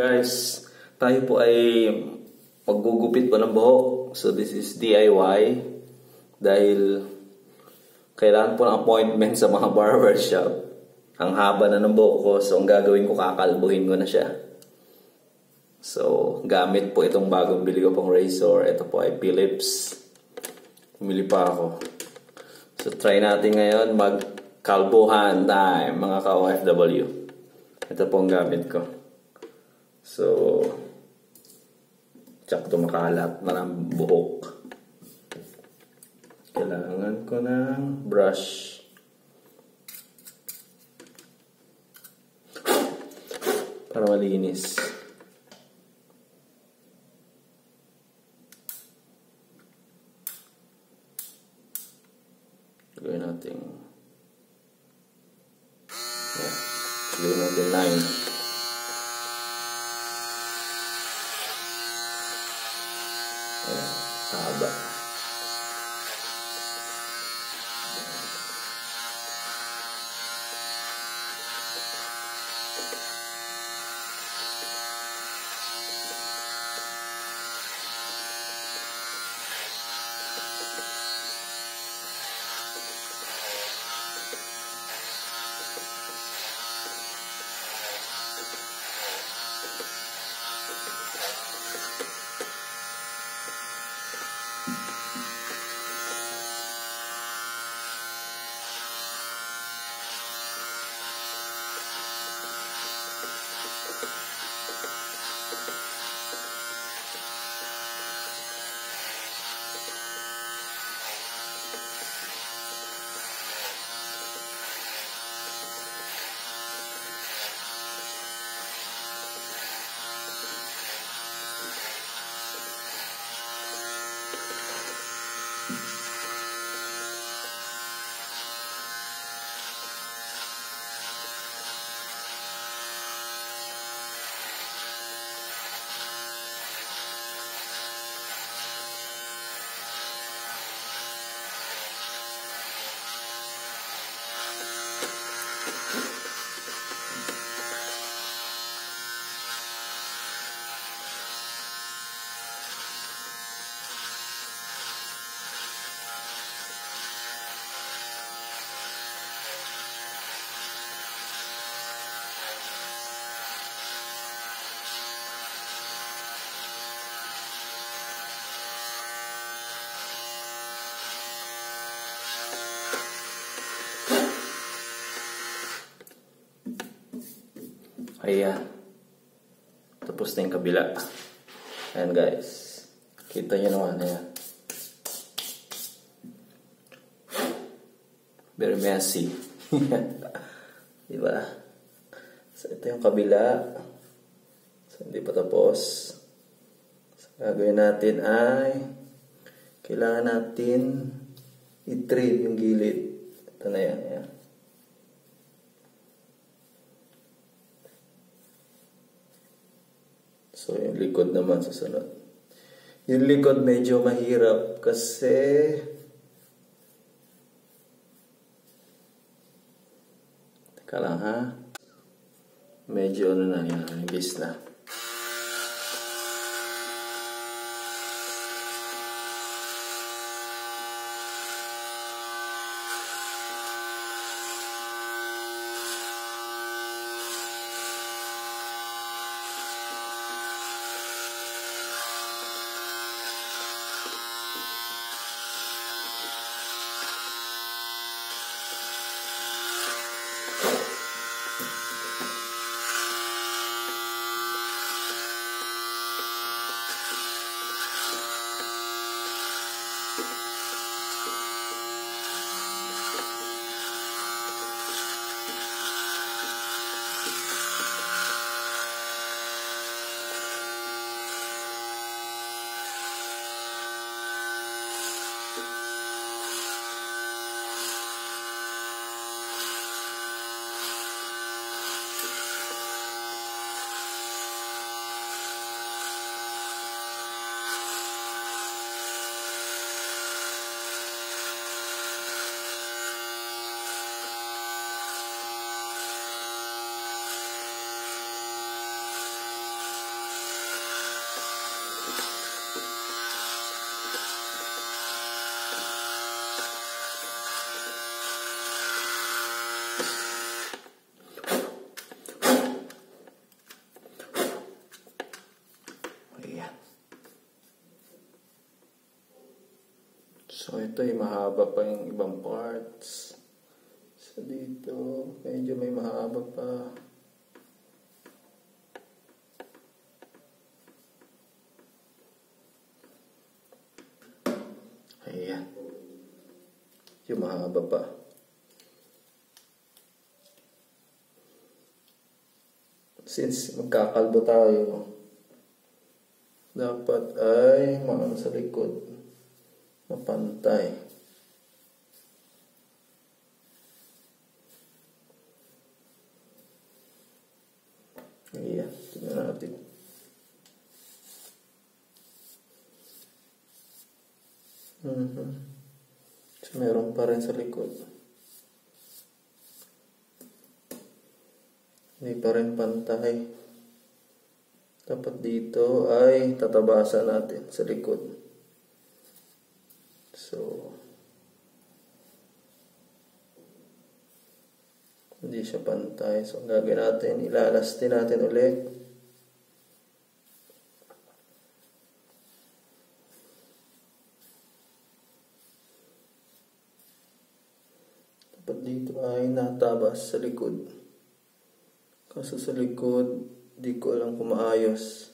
guys, tayo po ay paggugupit po ng buhok. So this is DIY dahil kailangan po ng appointment sa mga barber shop. Ang haba na ng buhok ko, so ang gagawin ko, kakalbuhin ko na siya. So gamit po itong bagong bili ko pong razor. Ito po ay Philips. Bumili pa ako. So try natin ngayon magkalbuhan time mga ka-OFW. Ito po ang gamit ko. So sakto makahalat na ng buhok. Kailangan ko ng brush. Para malinis. Gawin natin. Yeah. Gawin natin 9. Saba. Ayan. Tapos na yung kabila. Ayan guys. Kita nyo naman. Ayan. Very messy. Diba? So ito yung kabila. So hindi pa tapos. So gagawin natin ay kailangan natin i-trim yung gilid. Ito na yan. Ayan. So, yung likod naman susunod. Yung likod medyo mahirap kasi teka lang ha. Medyo ano na yan. Imbis na. So, ito yung mahaba pa yung ibang parts. So, dito, medyo may mahaba pa. Ayan. Yung mahaba pa. Since magkakalbo tayo, dapat ay mga sa likod mapantay. Ayan, tignan natin. So, meron pa rin sa likod. Hindi pa rin pantay. Dapat dito ay tatabasan natin sa likod. So, hindi siya pantay. So, ang gagawin natin, ilalastin natin ulit. Dapat dito ay natabas sa likod. Kaso sa likod, di ko alam kung maayos.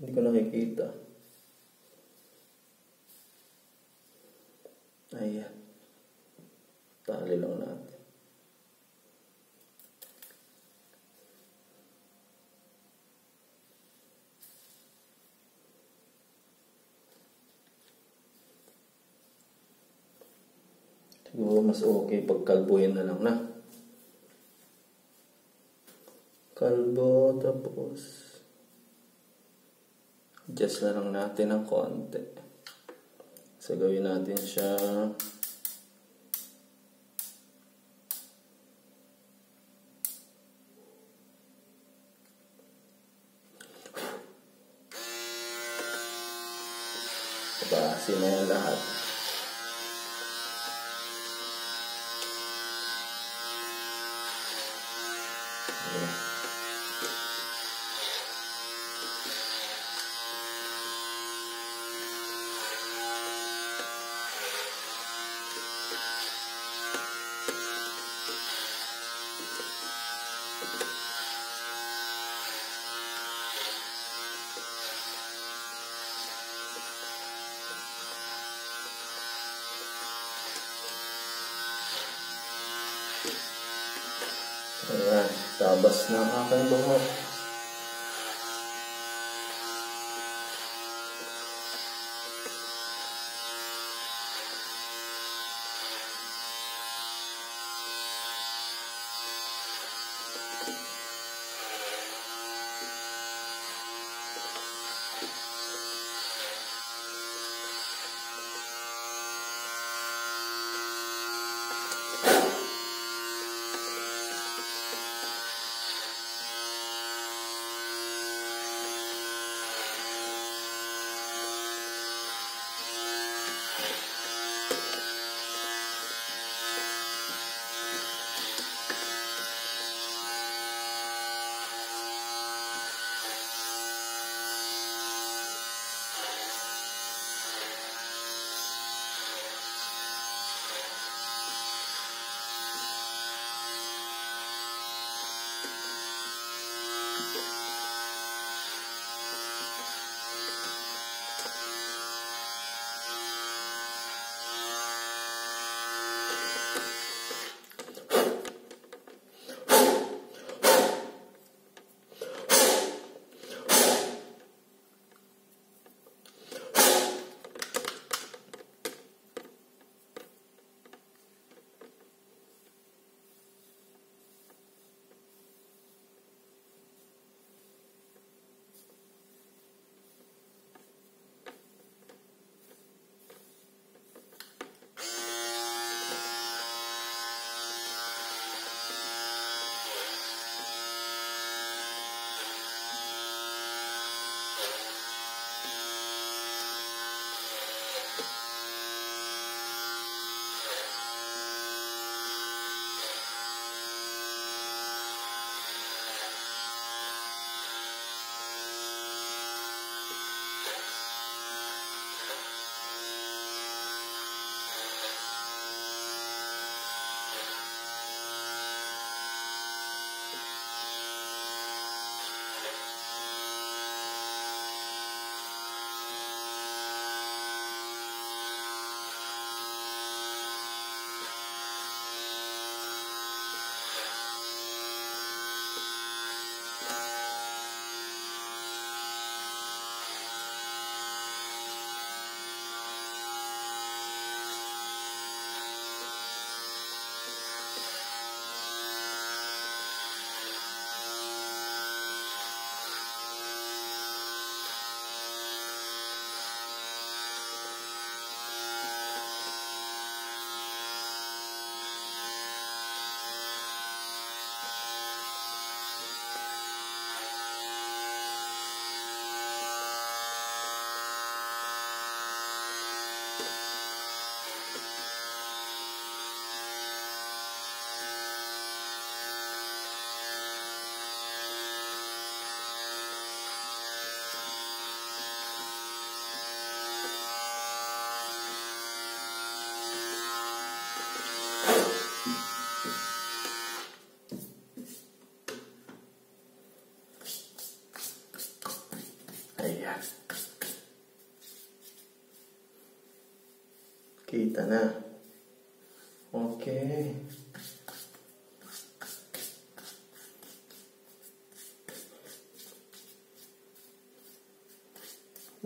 Hindi ko nakikita. Ayan. Tali lang natin. Siguro mas okay pagkalbuhin na lang na. Kalbo, tapos adjust na lang natin ng konti. So, gawin natin siya tabasin na yan lahat. Ayan. Ayan, tabas na ang aking buhok. Kita na. Okay.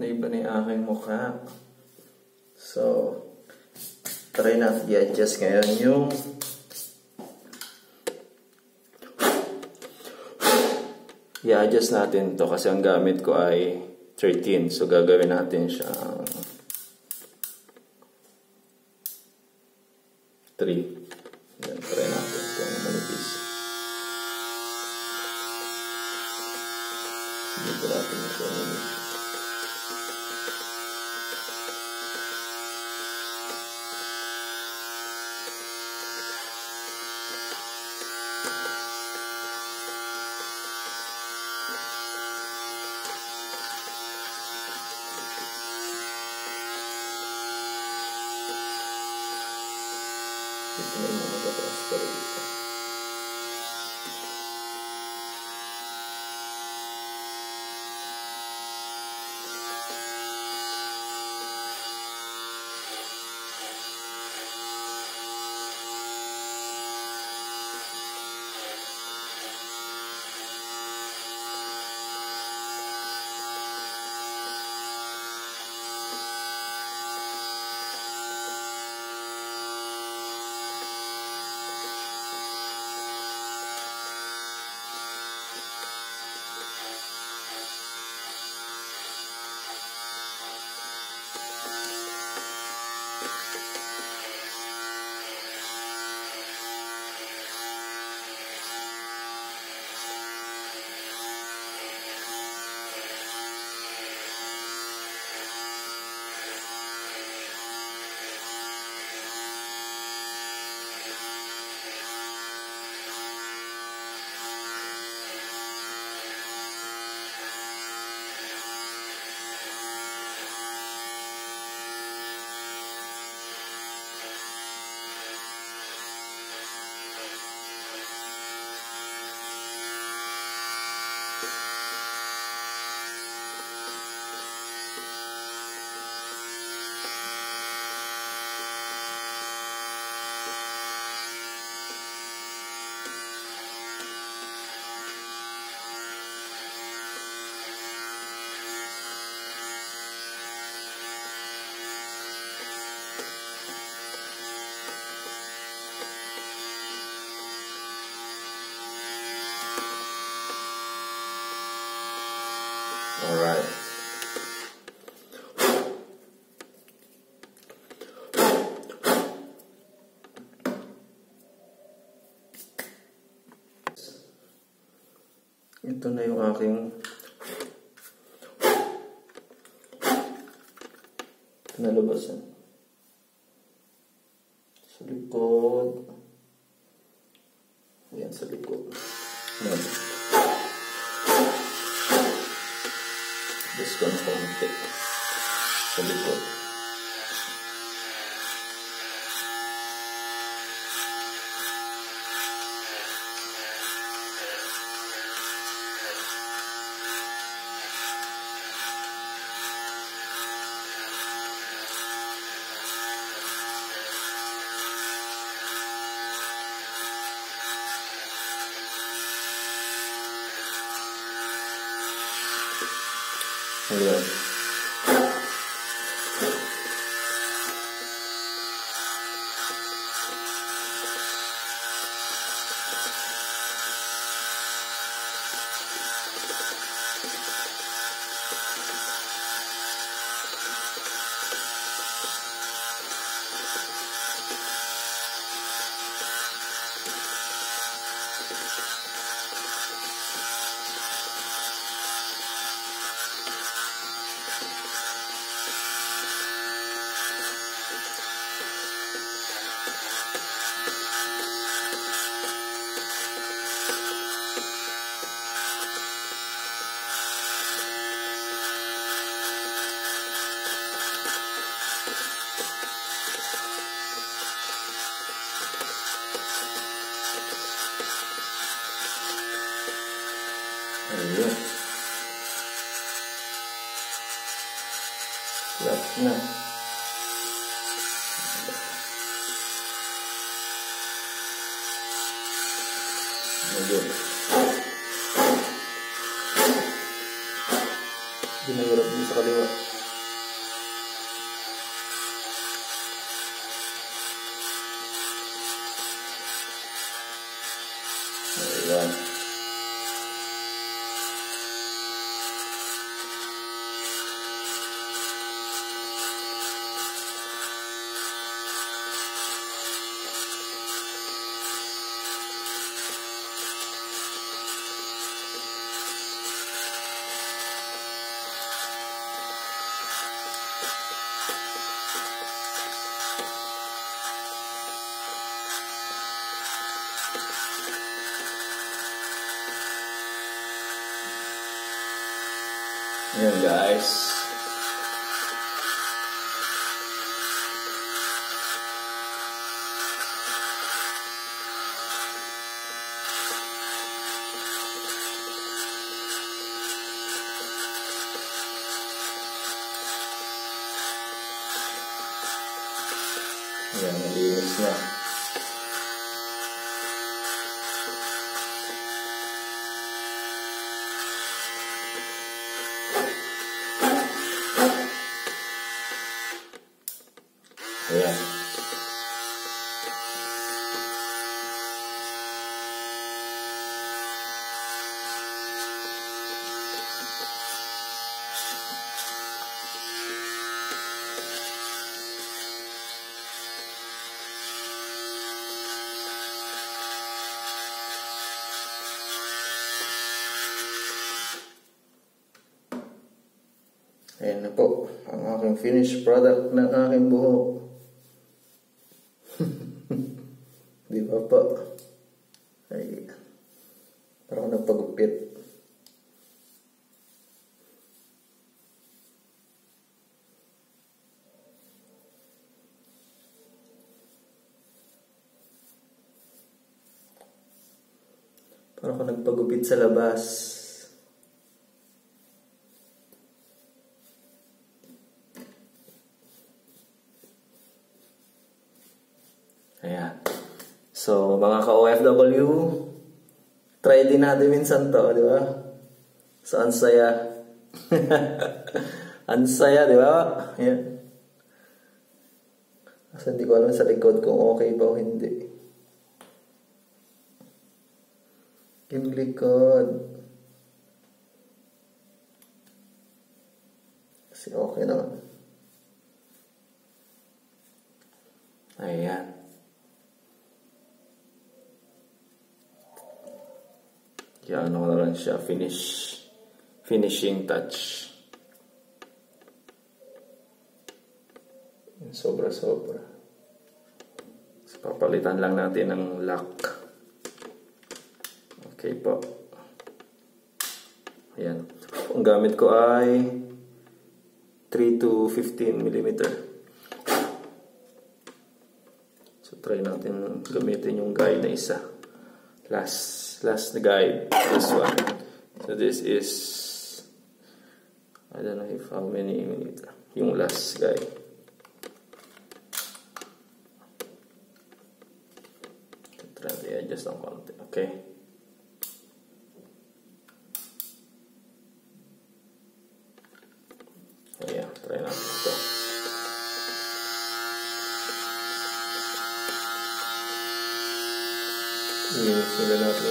Naiba na yung aking mukha. So, try natin i-adjust ngayon yung i-adjust natin to kasi ang gamit ko ay 13. So, gagawin natin siya 3. Ayan, try natin kung manipis. Dito natin ito manipis. Ito na yung mga transfer dito. Alright. Ito na yung aking nalabasan. Sa likod. Ayan, sa likod. Ayan. Just gonna hold it sa likod. Ayan. That's nice. Ginahirap din sa kaliwa. Ayan. Ayan guys. Ayan, nalinis na. Ayan. Ayan na po ang aking finished product ng aking buhok. Di ba po? Ay, parang napagupit. Parang ako nagpagupit sa labas. Ayan. So, mga ka-OFW, try din natin minsan to, di ba? So, ansaya. Ansaya, di ba? Ayan. Kasi hindi ko alam sa likod kung okay ba o hindi. Yung likod. Kasi okay naman. Ayan. Yan, ano na lang siya, finishing touch. Sobra-sobra. Papalitan lang natin ng lock. Okay po. Ayan. Ang gamit ko ay 3 to 15 mm. So, try natin gamitin yung guide na isa. Last guide, this one. So this is, I don't know if how many minutes. Yung last guide. Try to adjust ng konti. Okay. Ayan, try natin ito. Sila natin ito.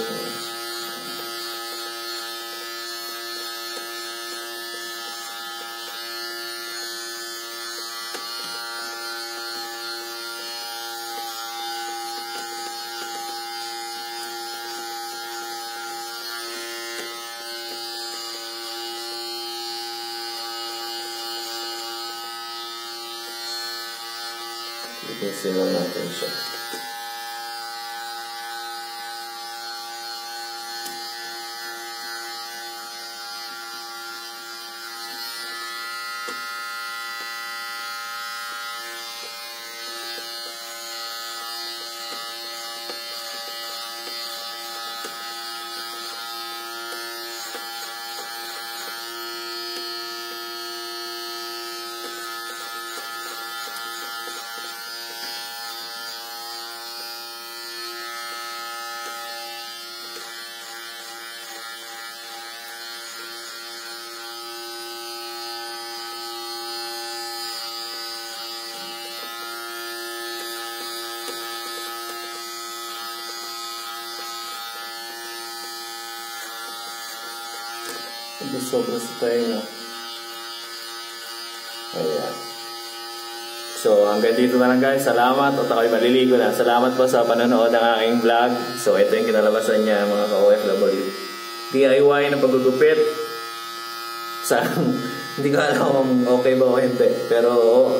Sila natin siya. do sobra-sobrahin. Ayan. So, hanggang dito na lang guys. Salamat. At ako'y maliligo na. Salamat po sa panonood ng aking vlog. So, ito yung kinalabasan niya mga ka-OFW. DIY na pagugupit. Hindi ko alam kung okay ba o hindi. Pero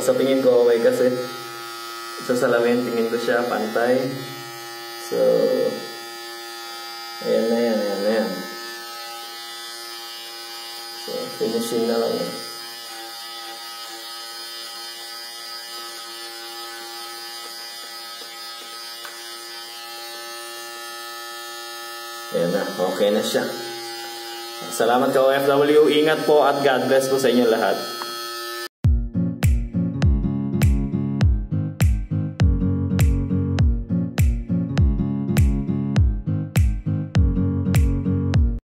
sa tingin ko okay kasi sa salamin tingin ko siya pantay. So, ayan na yan, ayan na yan. So, finishing na lang yan. Ayan na, okay na siya. Salamat ka OFW, ingat po at God bless po sa inyo lahat.